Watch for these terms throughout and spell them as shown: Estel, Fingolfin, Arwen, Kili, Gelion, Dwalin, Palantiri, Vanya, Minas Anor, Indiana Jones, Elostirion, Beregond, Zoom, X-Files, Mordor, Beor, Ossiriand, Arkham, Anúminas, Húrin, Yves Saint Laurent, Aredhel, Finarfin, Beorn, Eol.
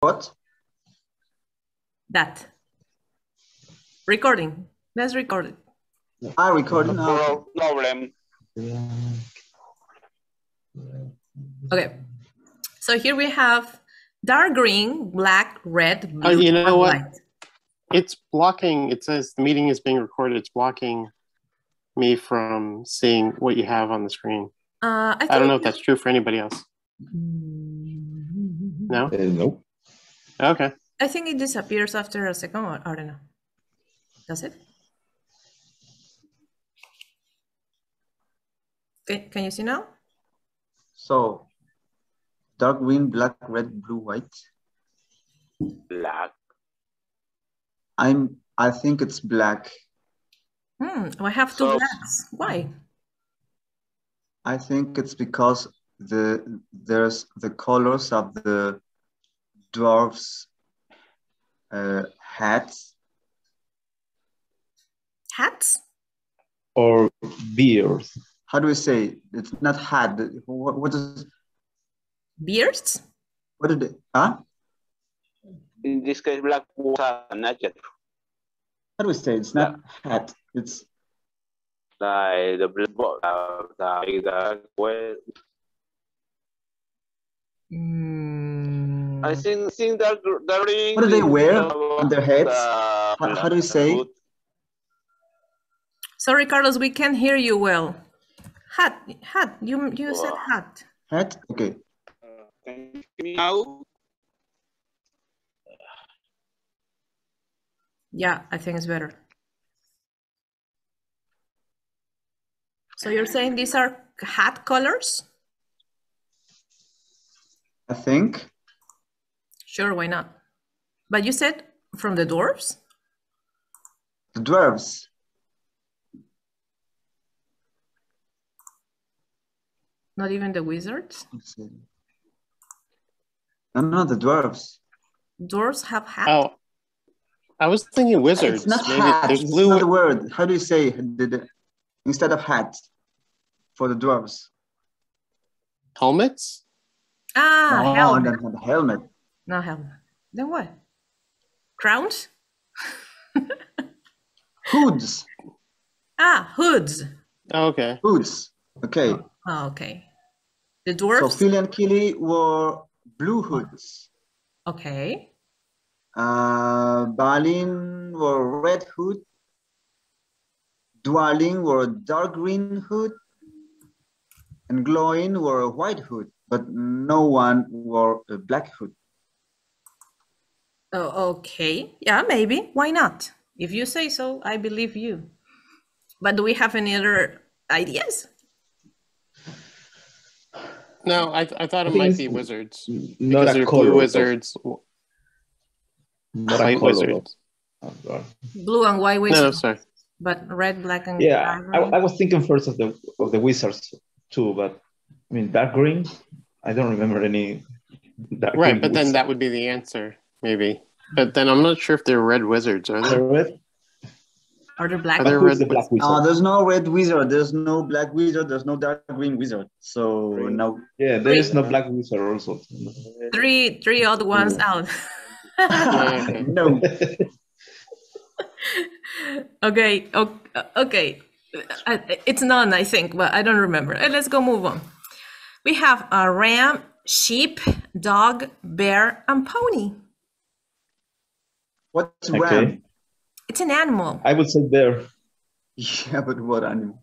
What? That. Recording. Let's record it. I recorded now. No problem. Okay. So here we have dark green, black, red, blue, you know what? White. It's blocking. It says the meeting is being recorded. It's blocking me from seeing what you have on the screen. I don't know if that's true for anybody else. No? Nope. Okay. I think it disappears after a second, or I don't know. Does it? Okay, can you see now? So, dark green, black, red, blue, white. Black. I think it's black. I have two blacks. Why? I think it's because there's the colors of the dwarves' hats. Hats? Or beards. How do we say? It's not hat. What is? Beards? What did it? Huh? In this case, black water, naked. How do we say? It's not hat. It's like the black I think that during... What do they wear on their heads? How do we say? Sorry, Carlos, we can't hear you well. Hat. You said hat. Hat? Okay. Can you hear me now? Yeah, I think it's better. So you're saying these are hat colors? I think. Sure, why not? But you said from the dwarves? The dwarves. Not even the wizards? No, the dwarves. Dwarves have hats? Oh, I was thinking wizards. It's not hat. It's not the word. How do you say instead of hat for the dwarves? Helmets? Ah, helmet. Not helmet. No helmet. Then what? Crowns? Hoods. Ah, hoods. Oh, okay. Hoods. Okay. Oh, okay. The dwarves? So Fili and Kili were blue hoods. Okay. Balin were red hood. Dwalin were dark green hood. And Glóin were a white hood. But no one wore a black hood. Oh, okay. Yeah, maybe. Why not? If you say so, I believe you. But do we have any other ideas? No, I thought it might be wizards. Not a color. Blue wizards. Not white wizards. Blue and white wizards. No, sorry. But red, black, and I was thinking first of the wizards too, but I mean dark green. I don't remember any dark green. Right, but then that would be the answer, maybe. But then I'm not sure if they're red wizards, are they? Are there black? Are there red black wizards? There's no red wizard. There's no black wizard. There's no dark green wizard. So no. Yeah, there is no black wizard also. Three odd ones out. No. Okay. It's none, I think, but I don't remember. Let's move on. We have a ram, sheep, dog, bear, and pony. What's ram? It's an animal. I would say bear. Yeah, but what animal?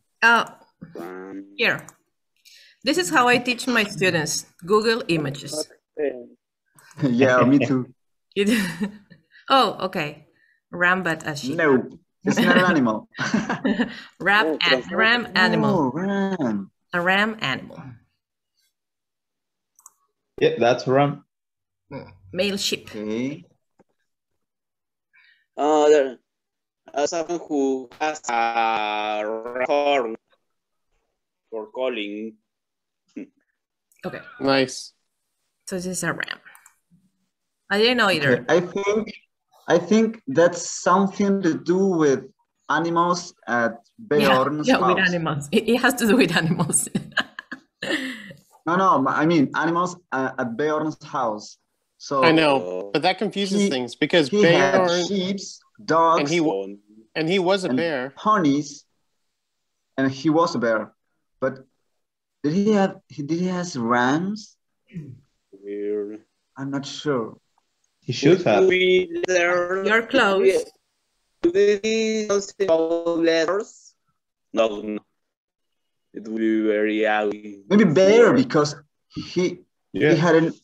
Here. This is how I teach my students. Google images. Yeah, me too. Okay. Ram, but a sheep. No, it's not an animal. Ram animal. Ram. A ram animal. Yeah, that's ram. Male sheep. Okay. There. Someone who has a horn for calling. Okay. Nice. So this is a ram. I didn't know either. I think that's something to do with animals at Beorn's house. With animals. It has to do with animals. No, I mean animals at Beorn's house. So I know, but that confuses things because he had sheep, dogs, and he was a bear. Ponies, and he was a bear. But did he have? Did he have rams? Weird. I'm not sure. He should have. You're close. Did he have letters? No. It would be very ugly. Maybe bear because he hadn't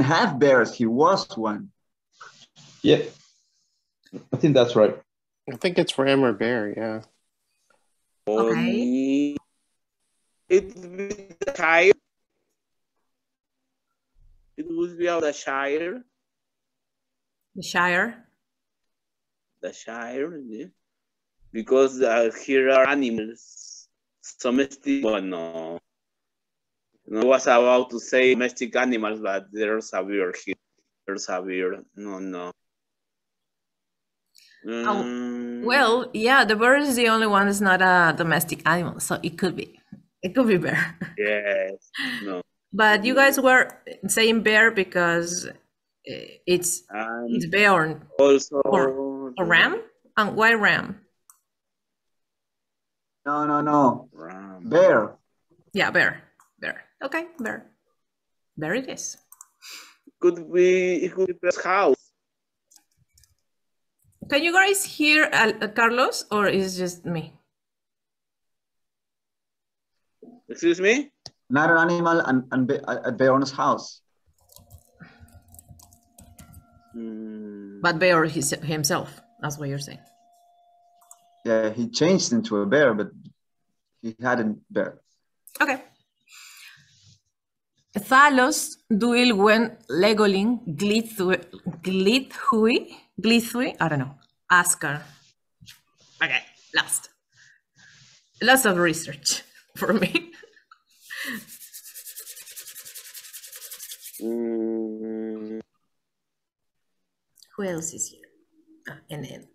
have bears. He was one. Yeah, I think that's right. I think it's ram or bear. Yeah. Okay. It would be out the Shire. The Shire. The Shire, yeah. Because here are animals. Domestic, well, no. I was about to say domestic animals, but there's a bear here. There's a bear. No. Well, yeah, the bear is the only one that's not a domestic animal, so it could be. It could be bear. Yes. No. But you guys were saying bear because it's bear. Also, or ram? And why ram? No. Ram. Bear. Yeah, bear. Okay, bear. There it is. It could be bear's house. Can you guys hear Carlos, or is it just me? Excuse me? Not an animal and a Beorn's house. But Beor himself, that's what you're saying. Yeah, he changed into a bear, but he hadn't bear. Okay. Thalos, Dwalin, Legolin, Glithui, I don't know, Askar. Okay, last. Lots of research for me. Who else is here? And then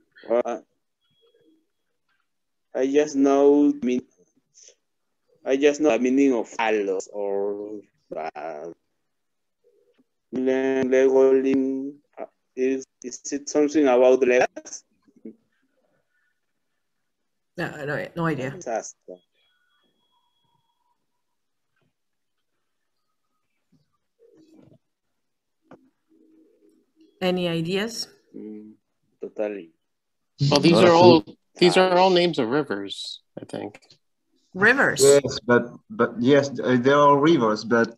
I just know the meaning of Thalos or Legolin. Is it something about Legolas? No idea. Any ideas? Totally. Well, these are all names of rivers, I think. Rivers. Yes, but yes, they are rivers. But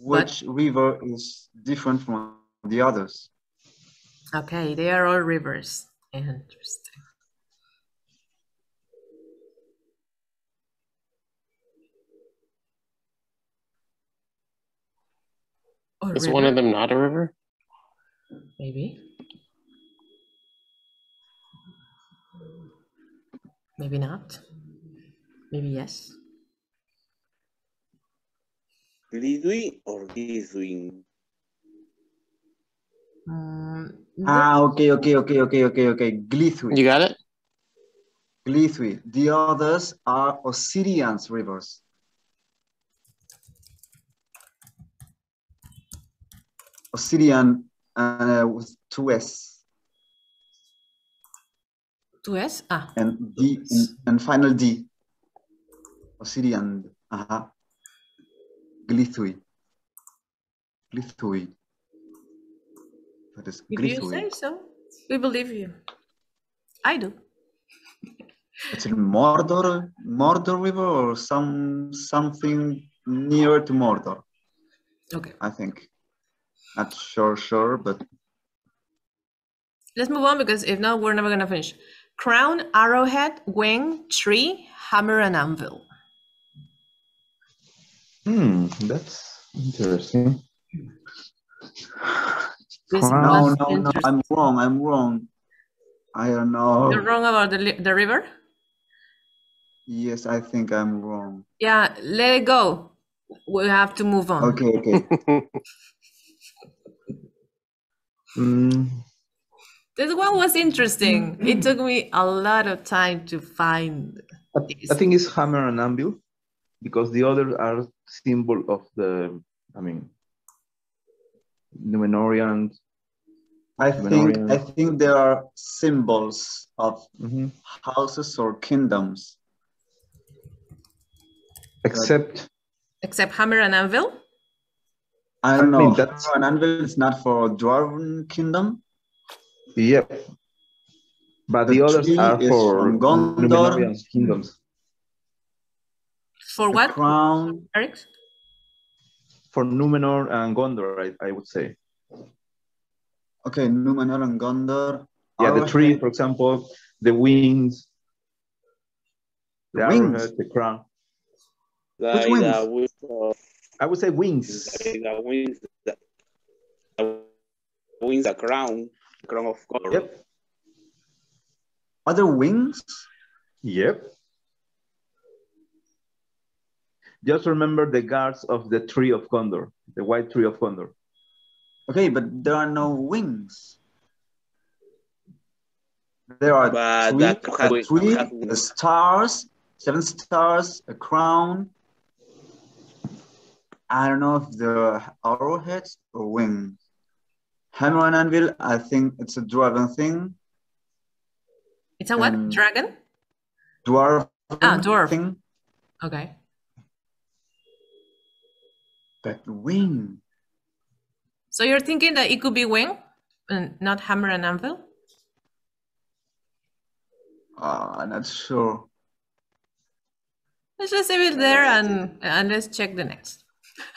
which river is different from the others? Okay, they are all rivers. Interesting. Is one of them not a river? Maybe. Maybe not. Maybe yes. Glithui or Glithuin? Okay. Glithui. You got it? Glithui. The others are Ossiriand's rivers. Ossiriand with two S. Two S? Ah. And D and final D. Ossiriand. Aha. Glithui. That is Glithui. If you say so, we believe you. I do. It's in Mordor River or something near to Mordor. Okay. I think. Not sure, but... Let's move on, because if not, we're never going to finish. Crown, arrowhead, wing, tree, hammer, and anvil. That's interesting. No, I'm wrong. I don't know. You're wrong about the river? Yes, I think I'm wrong. Yeah, let it go. We have to move on. Okay. This one was interesting. It took me a lot of time to find. I think it's hammer and anvil, because the others are symbol of the. I mean, Numenorian. I think there are symbols of houses or kingdoms. Except hammer and anvil? I don't know. Hammer and anvil is not for dwarven kingdom. Yep. But the others are for Gondor kingdoms. For what? The crown. Eric? For Numenor and Gondor, I would say. Okay, Numenor and Gondor. Yeah, the tree, for example, the wings. The wings? Arrowhead, the crown. Like the wings? I would say wings. Like the wings, the crown of Gondor. Yep. Other wings? Yep. Just remember the guards of the tree of Gondor, the white tree of Gondor. Okay, but there are no wings. There are the stars, 7 stars, a crown. I don't know if there are arrowheads or wings. Hammer and anvil, I think it's a dragon thing. It's a what? Dragon? Dwarf. Ah, dwarf. Thing. Okay. But wing. So you're thinking that it could be wing and not hammer and anvil? Not sure. Let's just leave it there and let's check the next.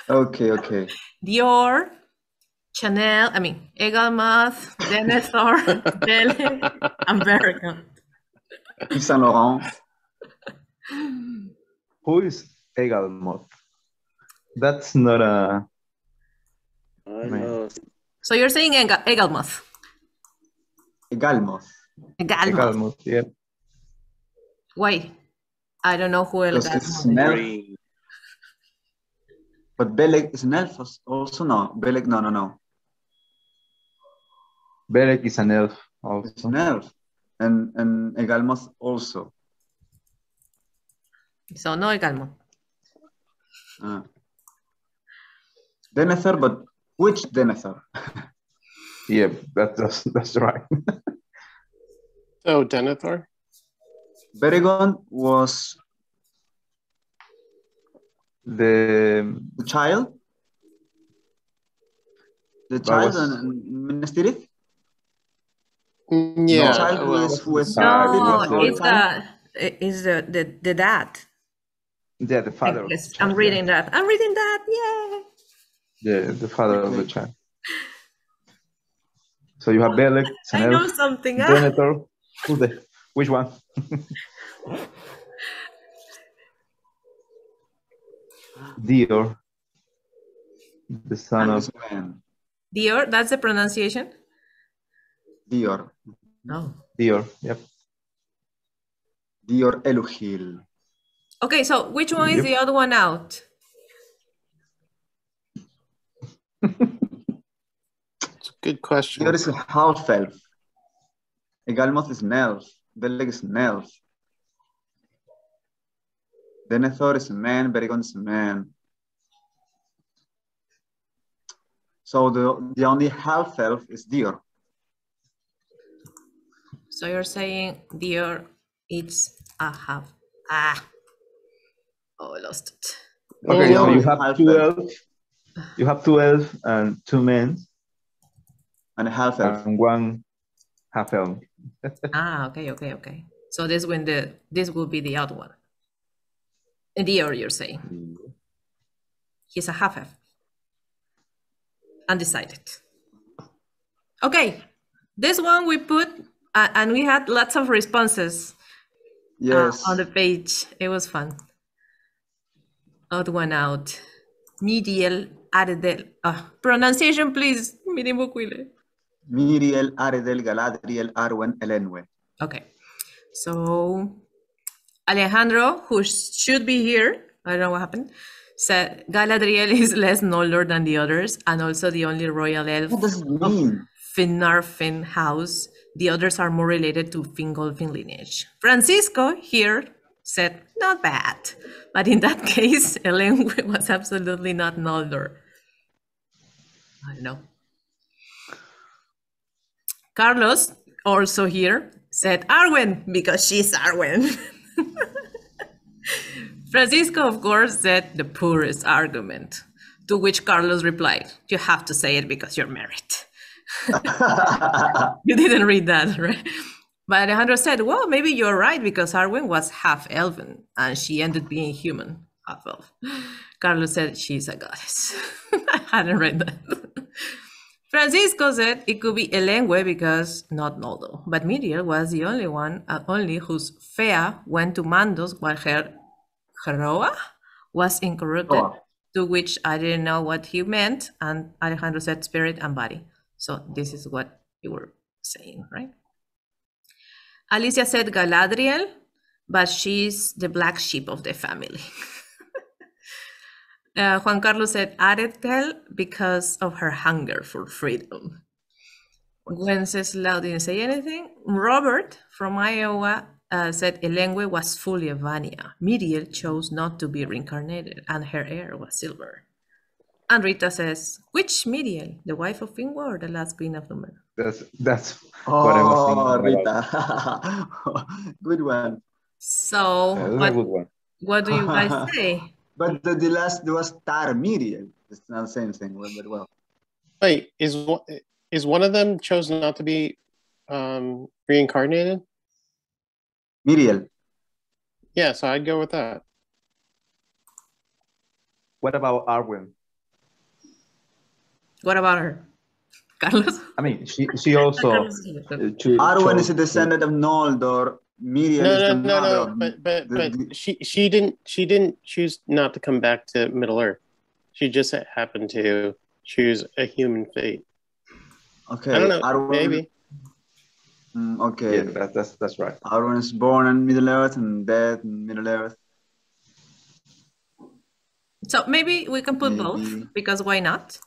Okay, okay. Dior, Chanel, I mean, Egalmoth, Denethor, Beleg, and Beregond. Yves Saint Laurent. Who is Egalmoth? That's not a... So you're saying Egalmoth? Egalmoth. Egalmoth, yeah. Why? I don't know who Egalmoth is. But Beleg is an elf also? No. Beleg, no. Beleg is an elf also. It's an elf. And Egalmoth also. So no Egalmoth. Denethor, but which Denethor? Yeah, that's right. Oh, Denethor? Beregond was the child? The child in Minas Tirith? Yeah. The child was no, it's the dad. Yeah, the father. Yes, I'm reading that. I'm reading that. Yeah. The father of the child. So you have Beleg. I know something. Denethor. Which one? Dior. The son of Dior. That's the pronunciation. Dior. No. Dior. Yep. Dior Eluchíl. Okay, so which one is the other one out? It's a good question. Dior is a half elf. Egalmoth is an elf. Beleg is an elf. Denethor is a man. Beregond is a man. So the only half elf is Dior. So you're saying Dior is a half. Ah. Oh, I lost it. Okay, so you have 2 elves. You have 2 elves and 2 men. And a half elf. And 1 half elf. Okay. So this will be the other one. And Dior, you're saying. He's a half elf. Undecided. Okay. This one we put, and we had lots of responses. Yes. On the page. It was fun. Other one out. Míriel, Aredhel. Pronunciation, please. Míriel, Aredhel, Galadriel, Arwen, Elenwë. Okay. So, Alejandro, who should be here, I don't know what happened, said Galadriel is less Noldor than the others and also the only royal elf of Finarfin house. The others are more related to Fingolfin lineage. Francisco here said, not bad. But in that case, Elenwë was absolutely not Noldor. I don't know. Carlos, also here, said Arwen, because she's Arwen. Francisco, of course, said the poorest argument, to which Carlos replied, you have to say it because you're married. You didn't read that, right? But Alejandro said, well, maybe you're right, because Arwen was half-elven, and she ended being human, half-elf. Carlos said, she's a goddess. I hadn't read that. Francisco said it could be Elenwë, because not Noldor, but Míriel was the only one, whose Fea went to Mandos while her Heroa was incorrupted, to which I didn't know what he meant, and Alejandro said spirit and body. So this is what you were saying, right? Alicia said Galadriel, but she's the black sheep of the family. Juan Carlos said Aredhel because of her hunger for freedom. Wenceslao didn't say anything. Robert from Iowa said Elenwë was fully a Vanya. Míriel chose not to be reincarnated, and her hair was silver. And Rita says, which Míriel? The wife of Fingolfin or the last queen of Numenor? That's what I was thinking about. Rita. Good one. So, what do you guys say? But the last was Tar Míriel. It's not the same thing, but well. Wait, is one of them chosen not to be reincarnated? Míriel. Yeah, so I'd go with that. What about Arwen? What about her? Carlos? I mean, she also... Arwen is a descendant of Noldor. Míriel is the mother. But she didn't choose not to come back to Middle Earth. She just happened to choose a human fate. Okay, I don't know. Arwen, maybe. Okay, yeah, that's right. Arwen is born in Middle Earth and dead in Middle Earth. So maybe we can put both, because why not?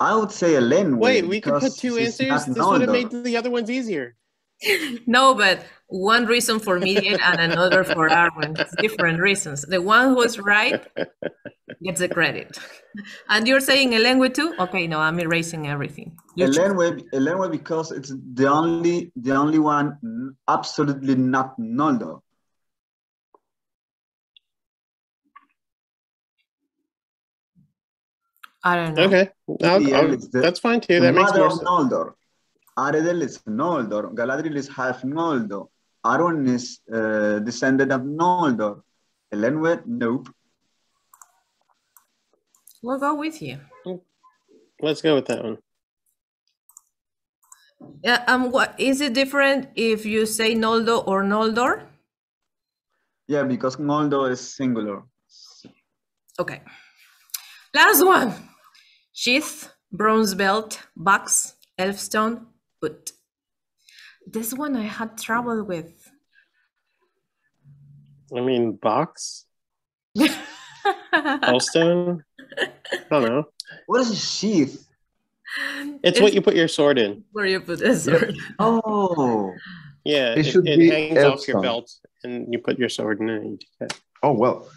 I would say Elenwë. Wait, we could put two answers. This would have made the other ones easier. No, but one reason for Míriel and another for Arwen. It's different reasons. The one who is right gets the credit. And you're saying Elenwë too? Okay, no, I'm erasing everything. Elenwë because it's the only one absolutely not Noldor. I don't know. Okay, that's fine too. That makes more sense. Noldor. Aredhel is Noldor. Galadriel is half Noldor. Arwen is descended of Noldor. Elenwë, nope. We'll go with you. Let's go with that one. Yeah. What is it different if you say Noldor or Noldor? Yeah, because Noldor is singular. Okay. Last one. Sheath, bronze belt, box, elfstone, boot. This one I had trouble with. I mean, box? Elfstone? I don't know. What is a sheath? It's what you put your sword in. Where you put the sword. Oh. Yeah, it hangs elfstone off your belt and you put your sword in and you do that. Oh, well.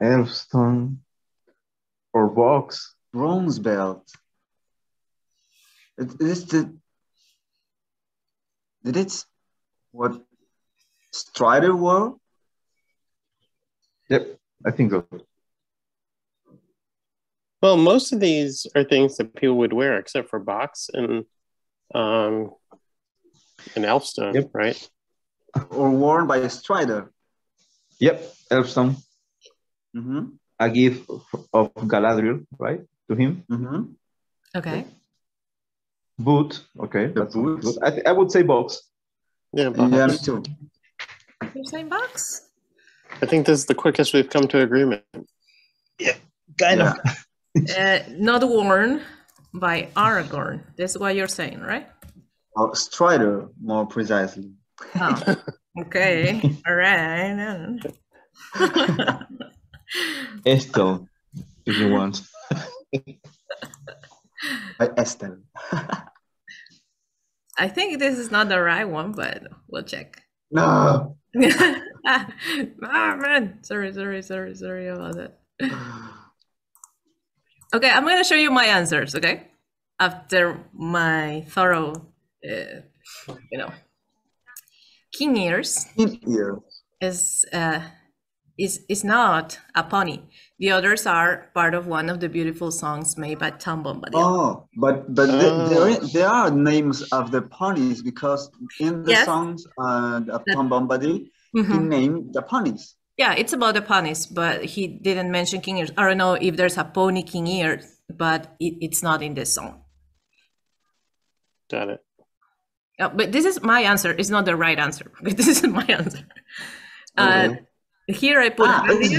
Elfstone or box. Bronze belt. It's what Strider wore? Yep, I think so. Well, most of these are things that people would wear, except for box and elfstone, yep. Right? Or worn by a Strider. Yep, elfstone. Mm-hmm. A gift of Galadriel, right? To him. Mm-hmm. Okay. Boot, okay. That's boot. I would say box. Yeah, box. Yeah, me too. You're saying box? I think this is the quickest we've come to agreement. Yeah, kind of. Not worn by Aragorn. That's what you're saying, right? Strider, more precisely. Oh, okay. All right. Estel, if you want. By Estel. I think this is not the right one, but we'll check. No. Ah, man. Sorry about that. Okay, I'm going to show you my answers, okay? after my thorough, Kingears is not a pony. The others are part of one of the beautiful songs made by Tom Bombadil. Oh, but there are names of the ponies because in the songs of Tom Bombadil, he named the ponies. Yeah, it's about the ponies, but he didn't mention Kingears. I don't know if there's a pony Kingears, but it's not in this song. Got it. But this is my answer. It's not the right answer. But this is my answer. Here I put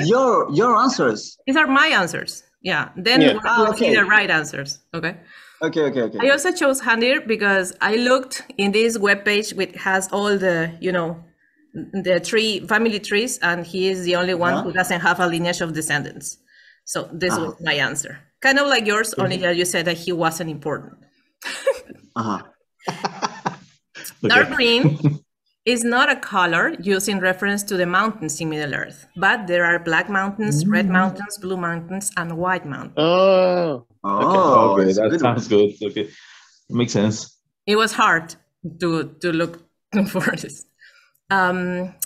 your answers. These are my answers. Yeah. Then I'll see the right answers. Okay. Okay. I also chose Handir because I looked in this webpage which has all the the tree family trees, and he is the only one who doesn't have a lineage of descendants. So this was my answer. Kind of like yours, only that you said that he wasn't important. Dark green is not a color used in reference to the mountains in Middle Earth, but there are black mountains, red mountains, blue mountains, and white mountains. Okay. That sounds good. Okay, makes sense. It was hard to look for this. I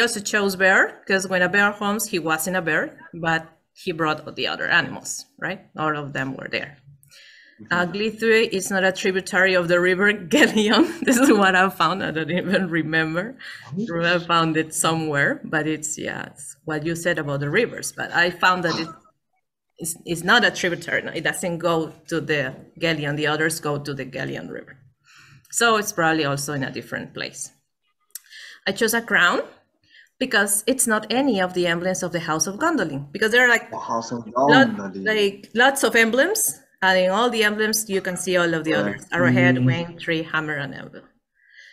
also chose bear because when a bear comes, he wasn't a bear, but he brought the other animals, right? All of them were there. Glithui is not a tributary of the river Gelion. This is what I found. I don't even remember. I found it somewhere, but it's what you said about the rivers. But I found that it's not a tributary. No, it doesn't go to the Gelion. The others go to the Gelion River. So it's probably also in a different place. I chose a crown because it's not any of the emblems of the House of Gondolin, because there are like the House of Gondolin. Lots of emblems. And in all the emblems, you can see all of the others: arrowhead, wing, tree, hammer, and anvil.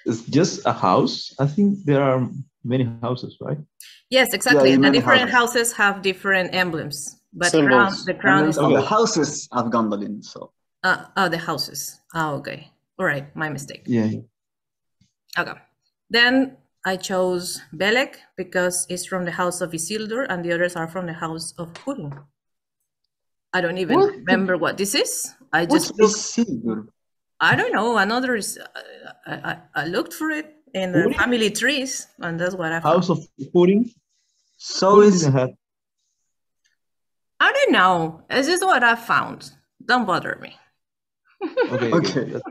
It's just a house. I think there are many houses, right? Yes, exactly. The different houses have different emblems, but the crown is the houses of Gondolin. So, the houses. Oh, okay. All right, my mistake. Yeah. Okay. Then I chose Beleg because it's from the house of Isildur, and the others are from the house of Húrin. I don't even remember what this is. I just looked. I don't know. Another is I looked for it in the family trees, and that's what I found. House of Húrin. So is I don't know. This is what I found. Don't bother me. Okay.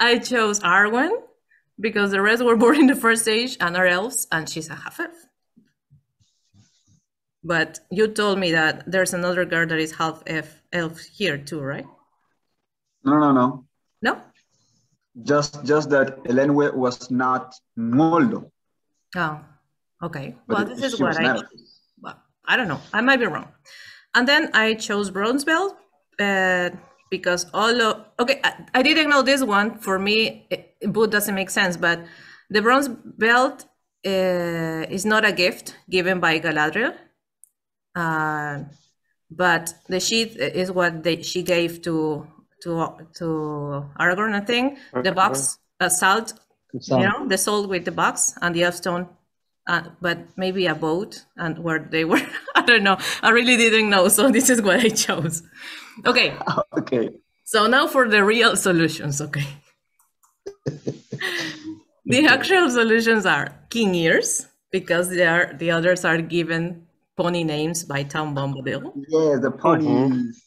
I chose Arwen because the rest were born in the first age and are elves, and she's a half elf. But you told me that there's another girl that is half elf here too, right? No. No? Just that Elenwë was not Noldor. Oh, okay. But well, this is what I don't know. I might be wrong. And then I chose Bronzebell because I didn't know this one. For me, it doesn't make sense, but the bronze belt is not a gift given by Galadriel. But the sheath is what she gave to Aragorn, I think. The box, salt, the salt with the box and the elfstone, but maybe a boat and where they were. I don't know. I really didn't know. So this is what I chose. Okay. Okay. So now for the real solutions. Okay. The actual solutions are Kingears because the others are given pony names by Tom Bombadil. Yeah, the ponies.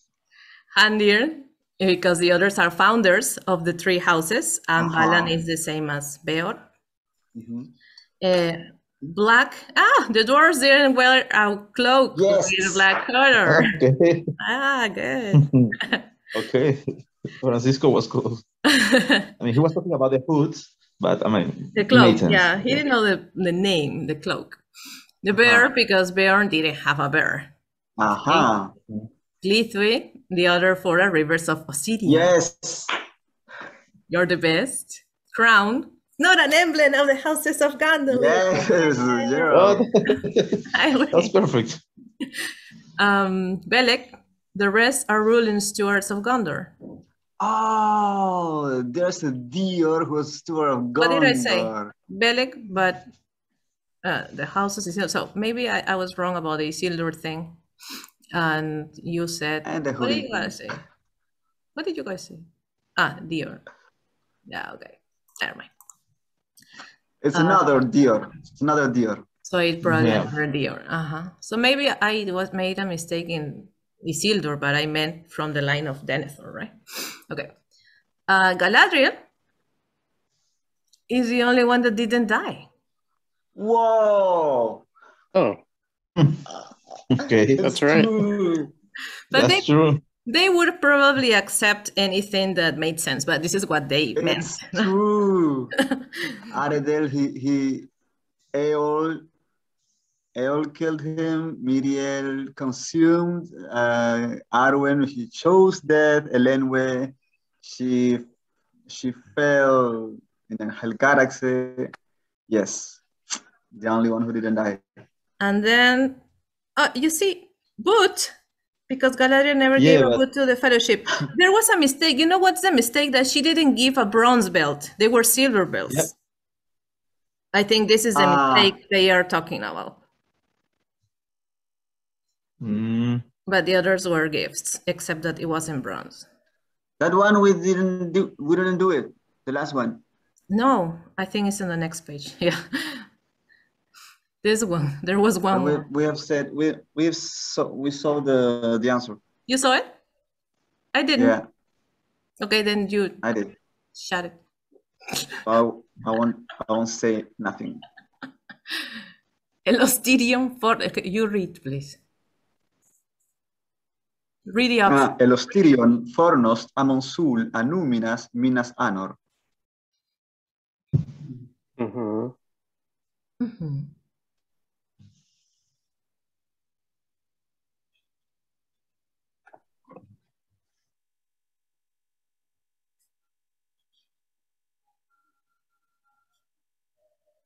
Handir, because the others are founders of the three houses, and Balin is the same as Beor. Black. The dwarves didn't wear a cloak with black color. Okay. Good. Okay. Francisco was close. I mean, he was talking about the hoods, but I mean, the cloak. Yeah, he didn't know the name, the cloak. The bear, because Beorn didn't have a bear. Glithui, the other for the rivers of Ossiriand. Yes. You're the best. Crown, not an emblem of the houses of Gondolin. Yes. That's perfect. Beleg, the rest are ruling stewards of Gondor. Oh, there's a Dior who's steward of Gondor. What did I say? Beleg, but... the houses is so maybe I was wrong about the Isildur thing, and you said. And the hoodie. What do you want to say? What did you guys say? Ah, Dior. Yeah, okay. Never mind. It's another Dior. Another Dior. So it brought another Dior. Uh-huh. So maybe I was made a mistake in Isildur, but I meant from the line of Denethor, right? Okay. Galadriel is the only one that didn't die. Whoa. Oh. Okay, that's right. True. But that's true. They would probably accept anything that made sense, but this is what they meant. It's true. Aredhel, Eol killed him. Míriel consumed. Arwen, she chose death. Elenwë, she fell in a hell galaxy. Yes, the only one who didn't die. And then, you see, but because Galadriel never gave a boot to the fellowship. There was a mistake. You know what's the mistake? That she didn't give a bronze belt. They were silver belts. Yep. I think this is the mistake they are talking about. Mm. But the others were gifts, except that it wasn't bronze. That one we didn't do. We didn't do it. The last one. No, I think it's in the next page. Yeah. This one, there was one. We have said we saw the answer. You saw it? I didn't. Yeah. Okay, then you. I did. Shut it. I won't say nothing. Elostirion for you read, please. Read the option. Elostirion fornos amonsul anúminas minas anor. Mhm. Mhm.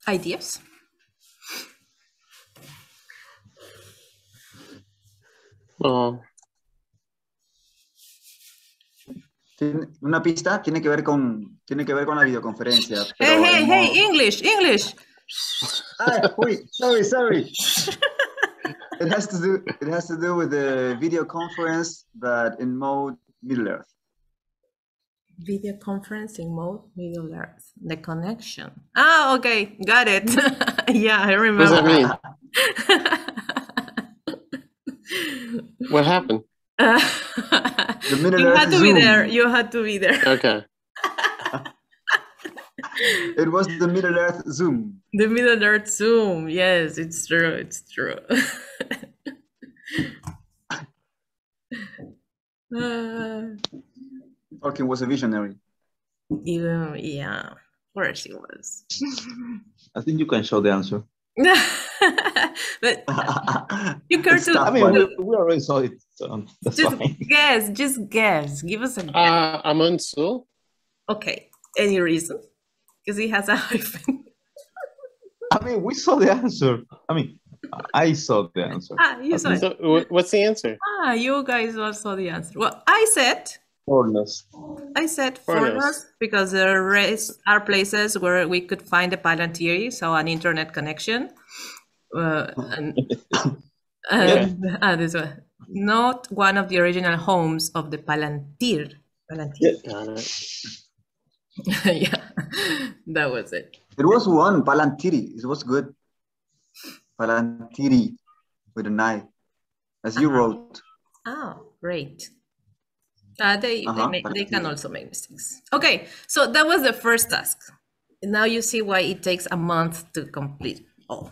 Ideas? Una pista tiene que ver con la videoconferencia. Pero hey, English. Sorry. It has to do with the video conference, but in mode Middle Earth. Video conferencing mode, Middle Earth, the connection. Ah, okay, got it. Yeah, I remember. What does that mean? What happened? The Middle Earth had to Zoom. Be there. You had to be there. Okay. It was the Middle Earth Zoom. The Middle Earth Zoom. Yes, it's true. It's true. Tolkien was a visionary. Yeah, of course he was. I think you can show the answer. But you care to. I mean, we already saw it. That's just fine. Guess. Just guess. Give us a guess. Amonsul. Okay. Any reason? Because he has a hyphen. I mean, we saw the answer. I mean, I saw the answer. You saw it. So, what's the answer? You guys also saw the answer. Well, I said. Fornos. I said Fornos because there are places where we could find the Palantiri, so an internet connection. This one. Not one of the original homes of the Palantir. Yeah, that was it. It was one Palantiri. It was good. Palantiri with an I, as you wrote. Oh, great. They can also make mistakes. Okay, so that was the first task. Now you see why it takes a month to complete all.